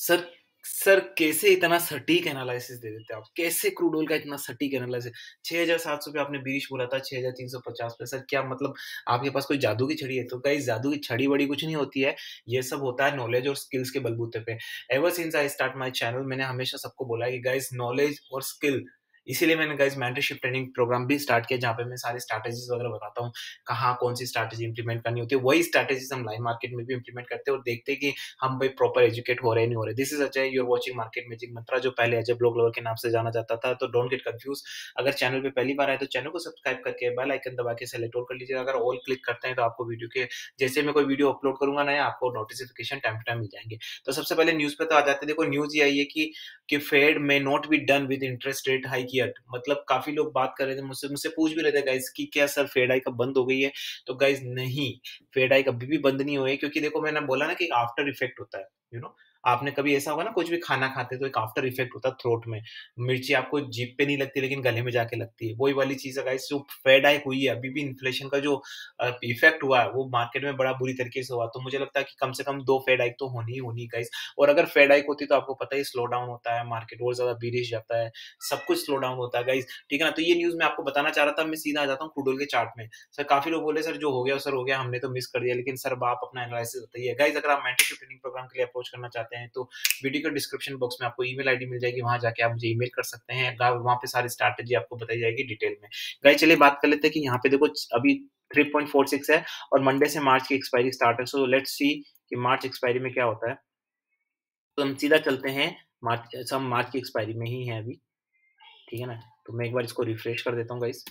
Sir कैसे इतना सटीक एनालिसिस दे देते हैं आप, कैसे क्रूड ऑयल का इतना सटीक एनालिसिस। 6,700 पे आपने बीरिश बोला था, 6,350 पे। सर क्या मतलब आपके पास कोई जादू की छड़ी है? तो गाइस जादू की छड़ी बड़ी कुछ नहीं होती है, ये सब होता है नॉलेज और स्किल्स के बलबूते पे। Ever since I start my channel मैंने हमेशा सबको बोला है कि गाइस नॉलेज और स्किल, इसीलिए मैंने गाइस मेंटरशिप ट्रेनिंग प्रोग्राम भी स्टार्ट किया जहाँ पे मैं सारी स्ट्रैटेजीज वगैरह बताता हूँ, कहाँ कौन सी स्ट्रैटेजी इंप्लीमेंट करनी होती है। वही स्ट्रैटेजीज हम लाइव मार्केट में भी इंप्लीमेंट करते हैं और देखते हैं कि हम भाई प्रॉपर एजुकेट हो रहे नहीं हो रहे। This is Ajay, you are watching market magic mantra, जो पहले अजय ब्लॉग लवर के नाम से जाना जाता था। तो डोंट गेट कंफ्यूज। अगर चैनल पर पहली बार आए तो चैनल को सब्सक्राइब करके बेल आइकन दबा के सेलेक्ट ऑल कर लीजिए। अगर ऑल क्लिक करते हैं तो आपको वीडियो के जैसे मैं कोई वीडियो अपलोड करूंगा ना, आपको नोटिफिकेशन टाइम टू टाइम मिल जाएंगे। तो सबसे पहले न्यूज पे तो आ जाते। देखो न्यूज ये आई है कि Fed may not be done with interest rate hike. मतलब काफी लोग बात कर रहे थे मुझसे पूछ भी रहे थे गाइस कि क्या सर फेड हाइक बंद हो गई है? तो गाइस नहीं, फेड हाइक अभी भी बंद नहीं हुई है, क्योंकि देखो मैंने बोला ना कि आफ्टर इफेक्ट होता है। you know? आपने कभी ऐसा होगा ना, कुछ भी खाना खाते तो एक आफ्टर इफेक्ट होता है थ्रोट में। मिर्ची आपको जीभ पे नहीं लगती लेकिन गले में जाके लगती है, वही वाली चीज है गाइस जो फेड हाइक हुई है। अभी भी इन्फ्लेशन का जो इफेक्ट हुआ है वो मार्केट में बड़ा बुरी तरीके से हुआ। तो मुझे लगता है कि कम से कम 2 फेड हाइक तो होनी गाइस। और अगर फेड हाइक होती तो आपको पता ही स्लो डाउन होता है मार्केट, और ज्यादा बीरिश जाता है, सब कुछ स्लो डाउन होता है गाइस, ठीक है ना। तो ये न्यूज मैं आपको बताना चाह रहा था। मैं सीधा आ जाता हूँ क्रूड ऑयल के चार्ट में। सर काफी लोग बोले सर जो हो गया सर हो गया, हमने तो मिस कर दिया, लेकिन सर आप अपना एनालिसिस बताइए। गाइस अगर आप मेंटरशिप ट्रेनिंग प्रोग्राम के लिए अप्रोच करना चाहते हैं तो वीडियो के डिस्क्रिप्शन बॉक्स में आपको ईमेल आईडी मिल जाएगी, वहां जाके आप मुझे ईमेल कर सकते हैं। वहां पे सारी स्ट्रैटेजी आपको बताई जाएगी डिटेल में। गाइस चलिए बात कर लेते हैं कि यहाँ पे देखो अभी 3.46 है और मंडे से मार्च की एक्सपायरी स्टार्ट है। सो लेट्स सी कि मार्च एक्सपायरी में क्या होता है। तो हम सीधा चलते हैं मार्च की एक्सपायरी में ही है अभी, ठीक है ना। तो मैं एक बार इसको रिफ्रेश कर देता हूँ गाइस।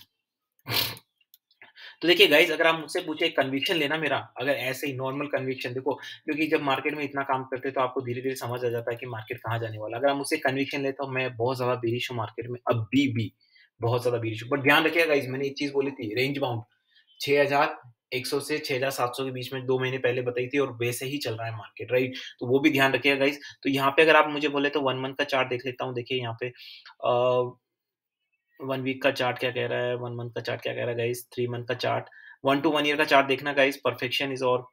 तो देखिए गाइज अगर आप मुझसे पूछे कन्विक्शन लेना मेरा, अगर ऐसे ही नॉर्मल कन्विक्शन, देखो क्योंकि जब मार्केट में इतना काम करते हैं तो आपको धीरे धीरे समझ आ जाता है कि मार्केट कहाँ जाने वाला। अगर आप मुझसे कन्विक्शन लेते हो, मैं बहुत ज्यादा बीरिश हूँ मार्केट में, अभी भी बहुत ज्यादा बीरिश हूँ। बट ध्यान रखिएगा गाइज, मैंने एक चीज बोली थी, रेंज बाउंड 6,100 से 6,700 के बीच में 2 महीने पहले बताई थी और वैसे ही चल रहा है मार्केट, राइट। तो वो भी ध्यान रखिएगा गाइज। तो यहाँ पे अगर आप मुझे बोले तो 1 मंथ का चार्ट देख लेता हूँ। देखिए यहाँ पे 1 वीक का चार्ट क्या कह रहा है, 1 मंथ का चार्ट क्या कह रहा है गाइस, 3 मंथ का चार्ट, 1 to 1 ईयर का चार्ट देखना गाइस। परफेक्शन इज और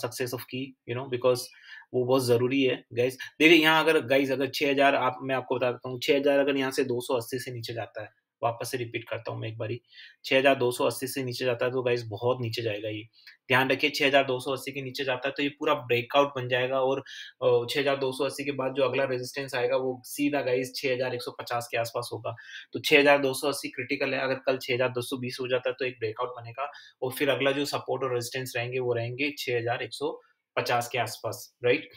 सक्सेस ऑफ की, यू नो, बिकॉज वो बहुत जरूरी है गाइस। देखिए यहाँ अगर गाइस अगर 6,000 मैं आपको बता देता हूँ, 6,000 अगर यहाँ से 280 से नीचे जाता है, वापस से रिपीट करता हूँ मैं एक बारी, 6,280 से नीचे जाता है तो गाइस बहुत नीचे जाएगा ये, ध्यान रखिए। 6,280 के नीचे जाता है तो ये पूरा ब्रेकआउट बन जाएगा और 6,280 के बाद जो अगला रेजिस्टेंस आएगा वो सीधा गाइस 6,150 के आसपास होगा। तो 6,280 क्रिटिकल है। अगर कल 6,220 हो जाता है तो एक ब्रेकआउट बनेगा और फिर अगला जो सपोर्ट और रेजिस्टेंस रहेंगे वो रहेंगे 6,150 के आसपास, राइट।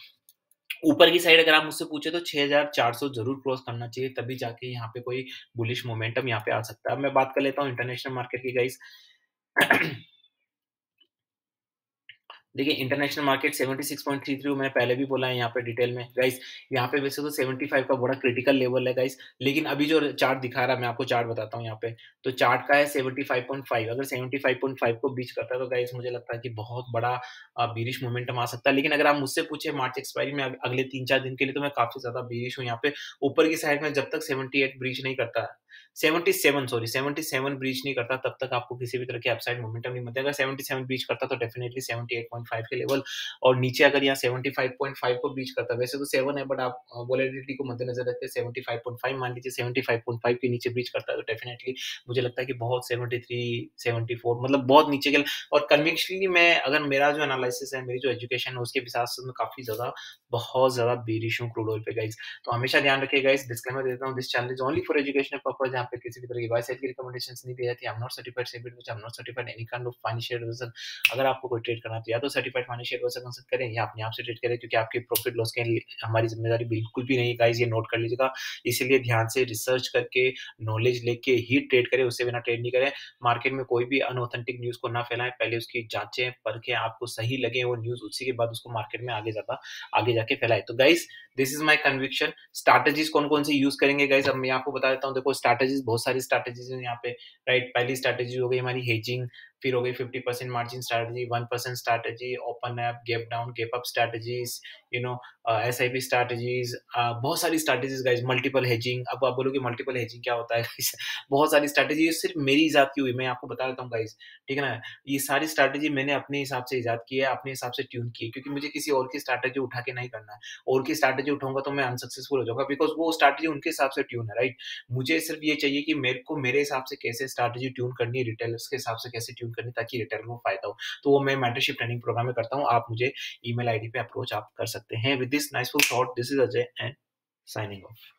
ऊपर की साइड अगर आप मुझसे पूछे तो 6,400 जरूर क्रॉस करना चाहिए, तभी जाके यहाँ पे कोई बुलिश मोमेंटम यहाँ पे आ सकता है। अब मैं बात कर लेता हूँ इंटरनेशनल मार्केट की गाइस। देखिए इंटरनेशनल मार्केट 76.33 मैंने पहले भी बोला है यहाँ पे डिटेल में गाइस। यहाँ पे वैसे तो 75 का बड़ा क्रिटिकल लेवल है गाइस, लेकिन अभी जो चार्ट दिखा रहा है मैं आपको चार्ट बताता हूँ। यहाँ पे तो चार्ट का है 75.5। अगर 75.5 को बीच करता है तो गाइस मुझे लगता है कि बहुत बड़ा बीरिश मोमेंटम आ सकता है। लेकिन अगर आप मुझसे पूछे मार्च एक्सपायरी में अगले 3-4 दिन के लिए, तो मैं काफी ज्यादा बीरिश हूँ यहाँ पे। ऊपर की साइड में जब तक 78 ब्रीच नहीं करता है, 77 ब्रीच नहीं करता, तब तक आपको किसी भी तरह की अपसाइड मोमेंटम नहीं मिलता। अगर 77 ब्रीच करता तो डेफिनेटली 78.5 के लेवल, और नीचे अगर यहाँ 75.5 को ब्रीच करता, वैसे तो 7 है बट आप वोलेटिलिटी को मद्देनजर रखते 75.5 मान लीजिए, 75.5 के नीचे ब्रीच करता है तो डेफिनेटली मुझे लगता है कि बहुत 73-74 मतलब बहुत नीचे के। और कन्विक्शनली मैं अगर मेरा जो एनालिसिस है, मेरी जो एजुकेशन है, उसके हिसाब से मैं काफी ज्यादा बहुत ज्यादा बेरिश हूँ क्रूड ऑयल पे गाइज। तो हमेशा ध्यान रखिएगा गाइज, डिस्क्लेमर देता हूँ, this channel is only for educational purpose. यहाँ पे किसी भी तरह की बाय सेल की रिकमेंडेशंस नहीं दी जाती। I am not certified SEBI, which I am not certified any kind of financial advisor. अगर आपको कोई ट्रेड करना तो या तो सर्टिफाइड फाइनेंशियल एडवाइजर कंसल्ट करें या अपने आप से ट्रेड करें, क्योंकि आपके प्रॉफिट लॉस के हमारी जिम्मेदारी बिल्कुल भी नहीं गाइस, ये नोट कर लीजिएगा। इसीलिए ध्यान से रिसर्च करके नॉलेज लेके ही ट्रेड करें, उससे बिना ट्रेड नहीं करें। मार्केट में कोई भी अनऑथेंटिक न्यूज को ना फैलाएं, पहले उसकी जांचें परखें, आपको सही लगे वो न्यूज, उसी के बाद उसको मार्केट में आगे जाके फैलाएं। तो guys this is my conviction. Strategies कौन कौन सी यूज करेंगे गाइस अब मैं आपको बता देता हूँ। देखो स्ट्रैटेजीज, बहुत सारी स्ट्रैटेजीज हैं यहाँ पे, राइट। पहली स्ट्रैटेजी हो गई हमारी हेजिंग, फिर हो गई 50% margin strategy, 1% strategy, open up, gap down, gap up strategies, you know SIP strategies, बहुत सारी स्ट्रैटेजीज गाइज, मल्टीपल हेजिंग। अब आप बोलोगे मल्टीपल हेजिंग क्या होता है? बहुत सारी स्ट्रैटेजी सिर्फ मेरी ईजाद की हुई, मैं आपको बता देता हूँ गाइज, ठीक है ना। ये सारी स्ट्रैटेजी मैंने अपने हिसाब से ईजाद की है, अपने हिसाब से ट्यून की है, क्योंकि मुझे किसी और की स्ट्रैटेजी उठा के नहीं करना है। और की स्ट्रैटेजी उठाऊंगा तो मैं अनसक्सेसफुल हो जाऊंगा, बिकॉज वो स्ट्रैटेजी उनके हिसाब से ट्यून है, राइट। मुझे सिर्फ ये चाहिए कि मेरे को मेरे हिसाब से कैसे स्ट्रैटेजी ट्यून करनी है, रिटेलर्स के हिसाब से कैसे ट्यून करनी, ताकि रिटेलर को फायदा हो। तो वो मैं मेंटरशिप ट्रेनिंग प्रोग्राम में करता हूँ। आप मुझे ईमेल आईडी पे अप्रोच आप कर सकते हैं। With this nice full thought, this is Ajay and signing of.